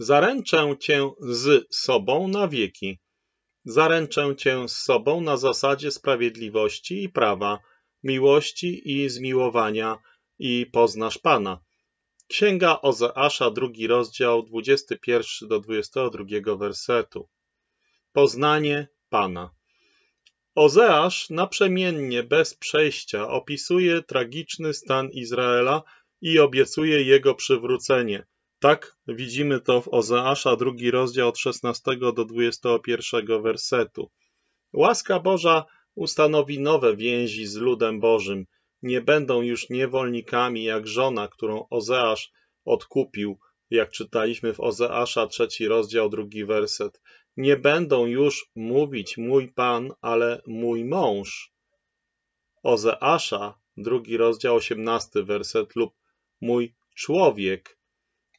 Zaręczę cię z sobą na wieki. Zaręczę cię z sobą na zasadzie sprawiedliwości i prawa, miłości i zmiłowania i poznasz Pana. Księga Ozeasza, 2 rozdział, 21 do 22 wersetu. Poznanie Pana. Ozeasz naprzemiennie, bez przejścia, opisuje tragiczny stan Izraela i obiecuje jego przywrócenie. Tak widzimy to w Ozeasza, 2 rozdział, od 16 do 21 wersetu. Łaska Boża ustanowi nowe więzi z ludem Bożym. Nie będą już niewolnikami jak żona, którą Ozeasz odkupił, jak czytaliśmy w Ozeasza, 3 rozdział, 2 werset. Nie będą już mówić mój Pan, ale mój mąż. Ozeasza, 2 rozdział, 18 werset lub mój człowiek.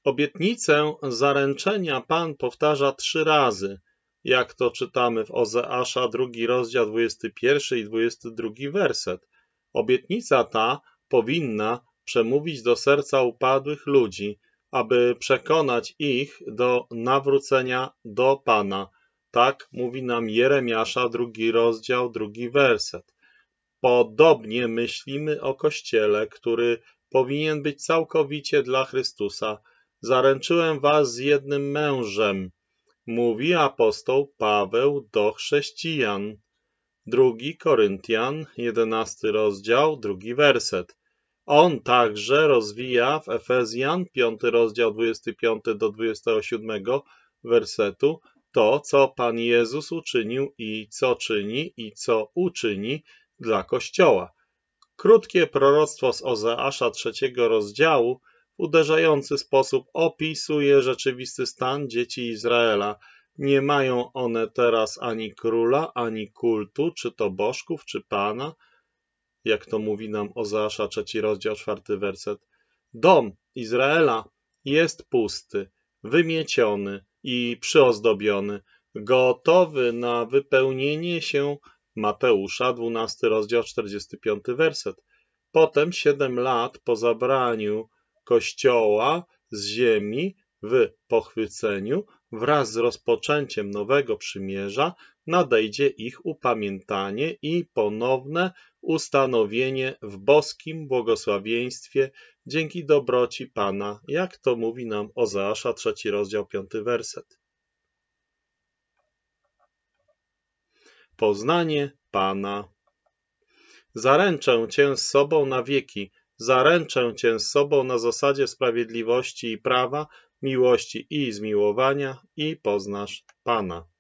Obietnicę zaręczenia Pan powtarza 3 razy, jak to czytamy w Ozeasza, 2 rozdział, 21 i 22 werset. Obietnica ta powinna przemówić do serca upadłych ludzi, aby przekonać ich do nawrócenia do Pana. Tak mówi nam Jeremiasza, 2 rozdział, 2 werset. Podobnie myślimy o Kościele, który powinien być całkowicie dla Chrystusa. Zaręczyłem was z jednym mężem, mówi apostoł Paweł do chrześcijan. 2 Koryntian, 11 rozdział, 2 werset. On także rozwija w Efezjan, 5 rozdział, 25 do 27 wersetu, to, co Pan Jezus uczynił i co czyni i co uczyni dla Kościoła. Krótkie proroctwo z Ozeasza, 3 rozdziału, w uderzający sposób opisuje rzeczywisty stan dzieci Izraela. Nie mają one teraz ani króla, ani kultu, czy to bożków, czy Pana, jak to mówi nam Ozeasza, 3 rozdział, 4 werset. Dom Izraela jest pusty, wymieciony i przyozdobiony, gotowy na wypełnienie się Mateusza, 12 rozdział, 45 werset. Potem 7 lat po zabraniu Kościoła z ziemi w pochwyceniu, wraz z rozpoczęciem nowego przymierza nadejdzie ich upamiętanie i ponowne ustanowienie w boskim błogosławieństwie dzięki dobroci Pana, jak to mówi nam Ozeasza, 3 rozdział, 5 werset. Poznanie Pana. Zaręczę cię z sobą na wieki. Zaręczę cię z sobą na zasadzie sprawiedliwości i prawa, miłości i zmiłowania i poznasz Pana.